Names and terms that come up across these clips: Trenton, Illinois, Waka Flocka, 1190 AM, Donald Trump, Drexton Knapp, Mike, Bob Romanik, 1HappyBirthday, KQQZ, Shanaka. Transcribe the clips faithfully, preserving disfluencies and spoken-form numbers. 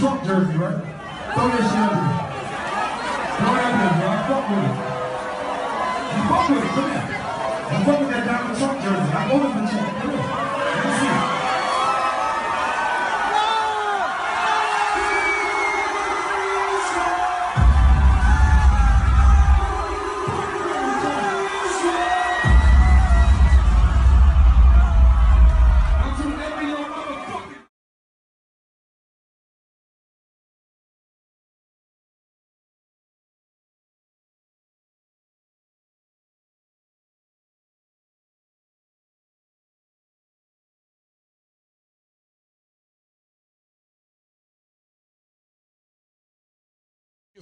Trump jersey, right? Throw that shit up here. Throw that up here, bro. I fuck with it. I fuck with it, come here. I fuck with that Donald Trump jersey. I voted for Trump, come here. Let me see it.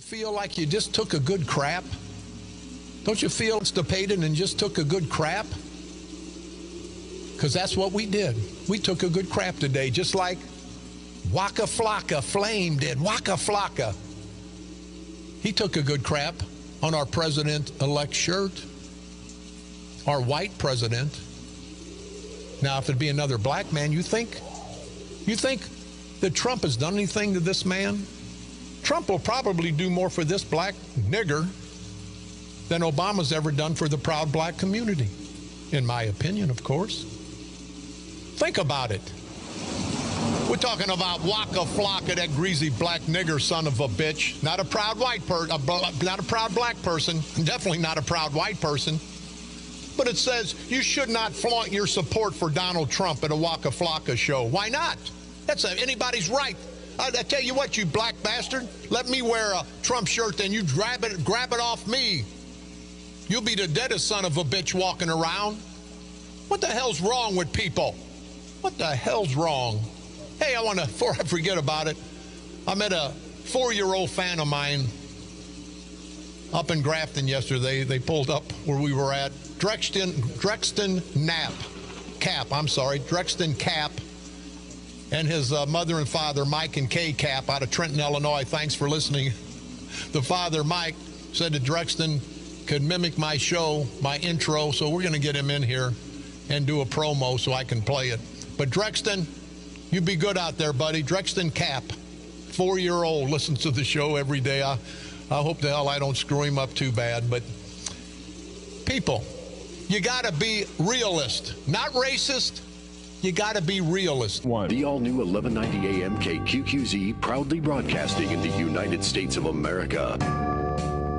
Feel like you just took a good crap? Don't you feel constipated and just took a good crap? Because that's what we did. We took a good crap today, just like Waka Flocka Flame did. Waka Flocka. He took a good crap on our president-elect shirt, our white president. Now, if it'd be another black man, you think, you think that Trump has done anything to this man? Trump will probably do more for this black nigger than Obama's ever done for the proud black community, in my opinion, of course. Think about it. We're talking about Waka Flocka, that greasy black nigger son of a bitch. Not a proud white person, not a proud black person, definitely not a proud white person. But it says you should not flaunt your support for Donald Trump at a Waka Flocka show. Why not? That's a, anybody's right. I tell you what, you black bastard, let me wear a Trump shirt, then you grab it, grab it off me. You'll be the deadest son of a bitch walking around. What the hell's wrong with people? What the hell's wrong? Hey, I want to, before I forget about it, I met a four-year-old fan of mine up in Grafton yesterday. They pulled up where we were at. Drexton, Drexton Knapp, Cap, I'm sorry, Drexton Knapp. And his uh, mother and father, Mike and K Cap, out of Trenton, Illinois. Thanks for listening. The father, Mike, said that Drexton could mimic my show, my intro, so we're going to get him in here and do a promo so I can play it. But Drexton, you be good out there, buddy. Drexton Knapp, four-year-old, listens to the show every day. I, I hope the hell I don't screw him up too bad. But people, you got to be realist, not racist. You gotta be realist. One. The all-new eleven ninety A M K Q Q Z proudly broadcasting in the United States of America,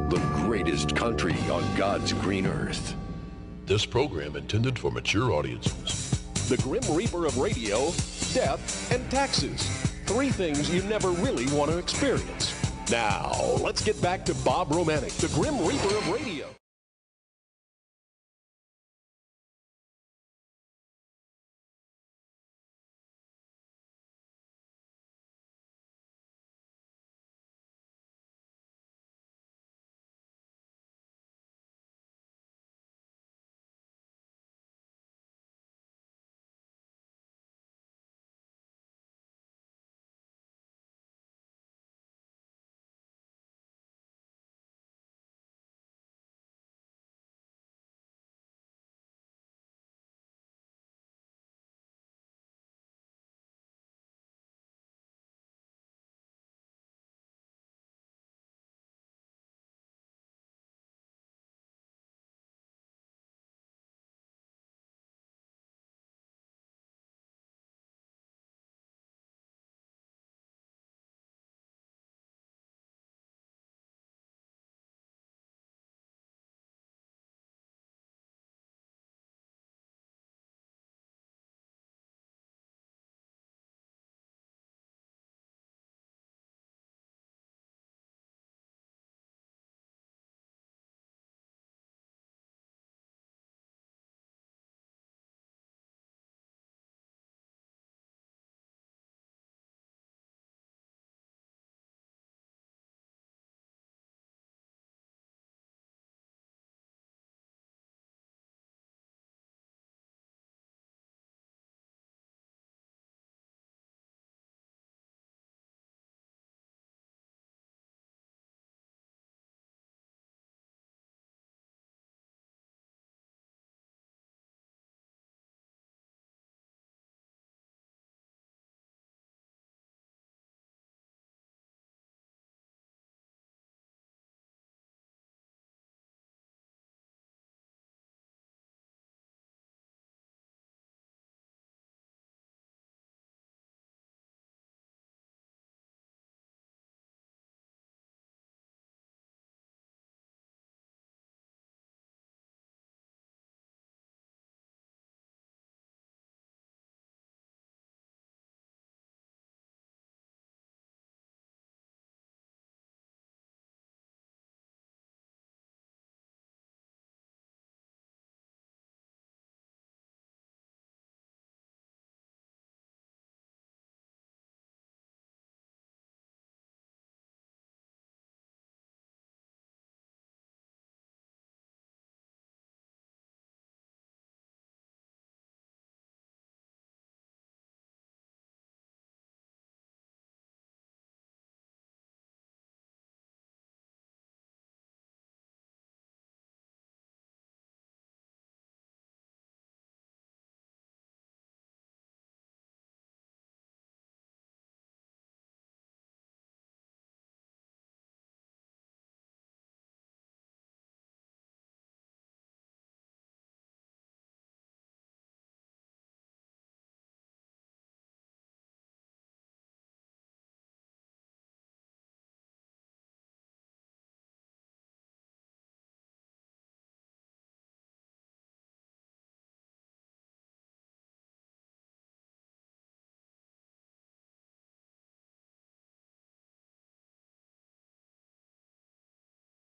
the greatest country on God's green earth. This program intended for mature audiences. The Grim Reaper of radio, death, and taxes. Three things you never really want to experience. Now, let's get back to Bob Romanik, the Grim Reaper of radio.